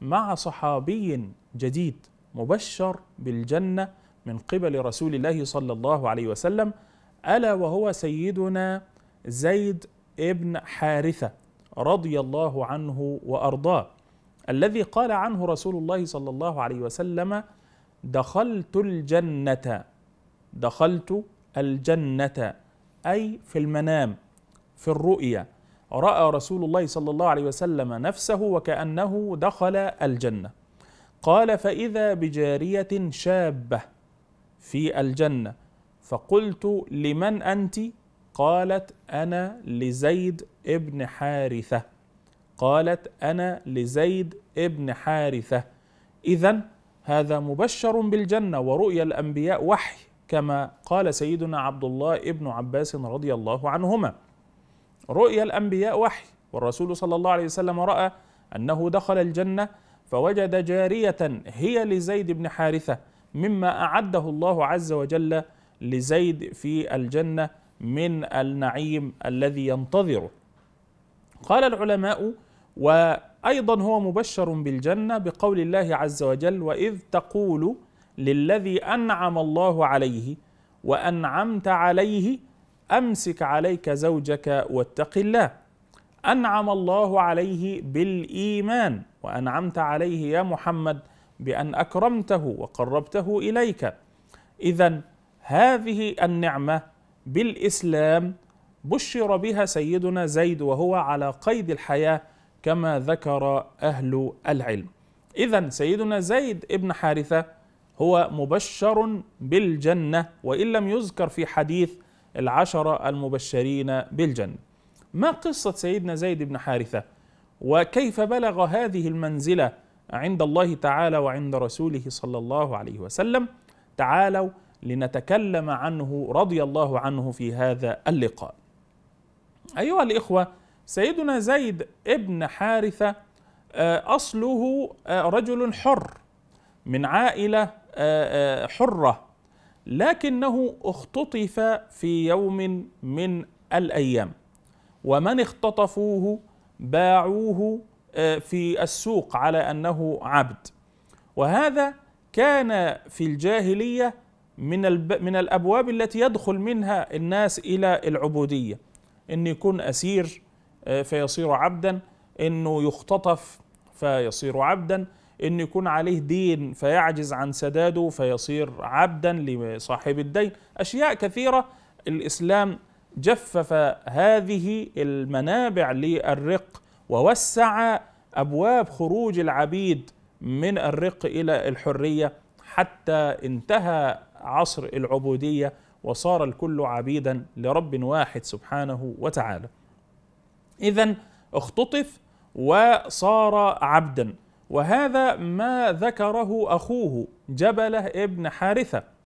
مع صحابي جديد مبشر بالجنة من قبل رسول الله صلى الله عليه وسلم، ألا وهو سيدنا زيد بن حارثة رضي الله عنه وأرضاه، الذي قال عنه رسول الله صلى الله عليه وسلم: دخلت الجنة، أي في المنام، في الرؤيا رأى رسول الله صلى الله عليه وسلم نفسه وكأنه دخل الجنة. قال: فإذا بجارية شابة في الجنة، فقلت: لمن أنت؟ قالت: أنا لزيد بن حارثة. إذن هذا مبشر بالجنة، ورؤيا الأنبياء وحي كما قال سيدنا عبد الله بن عباس رضي الله عنهما. رؤيا الأنبياء وحي، والرسول صلى الله عليه وسلم رأى أنه دخل الجنة فوجد جارية هي لزيد بن حارثة، مما أعده الله عز وجل لزيد في الجنة من النعيم الذي ينتظره. قال العلماء: وأيضا هو مبشر بالجنة بقول الله عز وجل: وإذ تقول للذي أنعم الله عليه وأنعمت عليه أمسك عليك زوجك واتق الله. أنعم الله عليه بالإيمان، وأنعمت عليه يا محمد بأن أكرمته وقربته إليك. إذن هذه النعمة بالإسلام بشر بها سيدنا زيد وهو على قيد الحياة كما ذكر أهل العلم. إذن سيدنا زيد بن حارثة هو مبشر بالجنة، وإن لم يذكر في حديث العشرة المبشرين بالجنة. ما قصة سيدنا زيد بن حارثة؟ وكيف بلغ هذه المنزلة عند الله تعالى وعند رسوله صلى الله عليه وسلم؟ تعالوا لنتكلم عنه رضي الله عنه في هذا اللقاء. أيها الإخوة، سيدنا زيد بن حارثة أصله رجل حر من عائلة حرة، لكنه اختطف في يوم من الأيام، ومن اختطفوه باعوه في السوق على أنه عبد. وهذا كان في الجاهلية من الأبواب التي يدخل منها الناس إلى العبودية، أن يكون أسير فيصير عبدا، أنه يختطف فيصير عبدا، أن يكون عليه دين فيعجز عن سداده فيصير عبدا لصاحب الدين. أشياء كثيرة الإسلام جفف هذه المنابع للرق، ووسع أبواب خروج العبيد من الرق إلى الحرية، حتى انتهى عصر العبودية وصار الكل عبيدا لرب واحد سبحانه وتعالى. إذن اختطف وصار عبدا، وهذا ما ذكره أخوه جبلة بن حارثة.